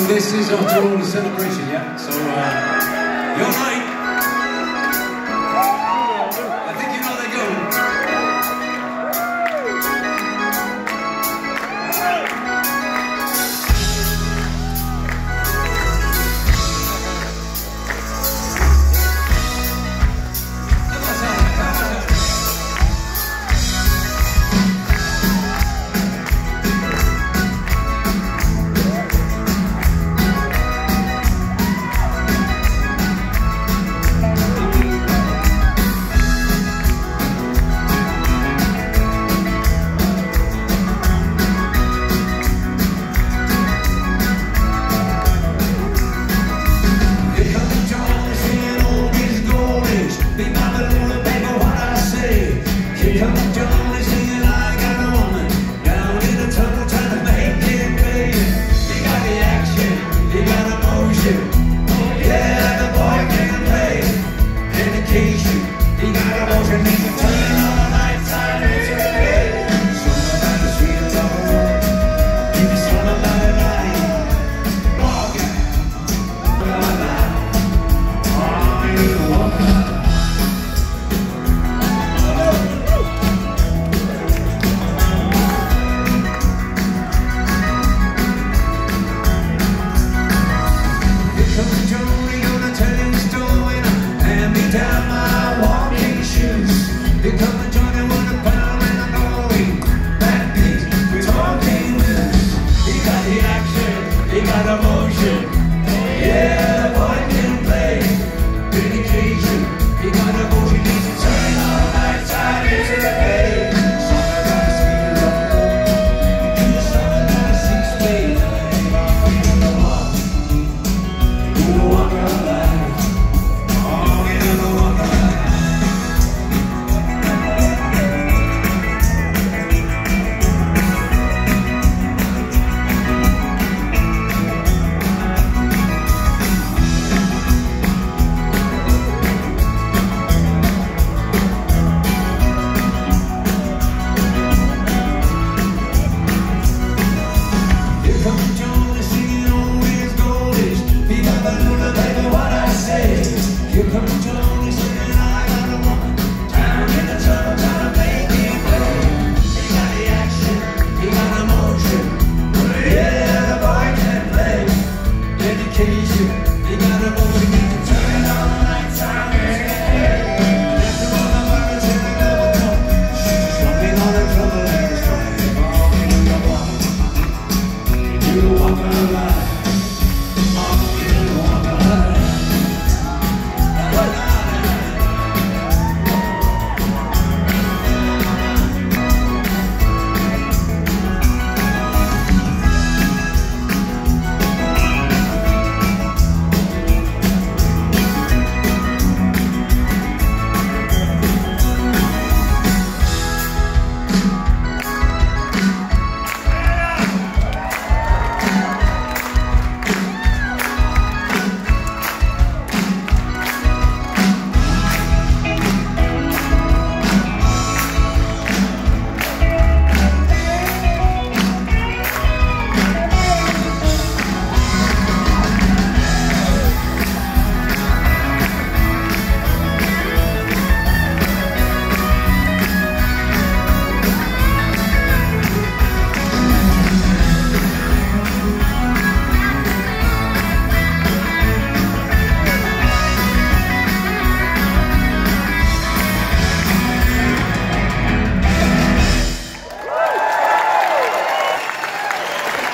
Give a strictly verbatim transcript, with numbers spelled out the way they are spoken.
song. This is after all a celebration, yeah? So, uh, you're right. I think you know they go. Walk around.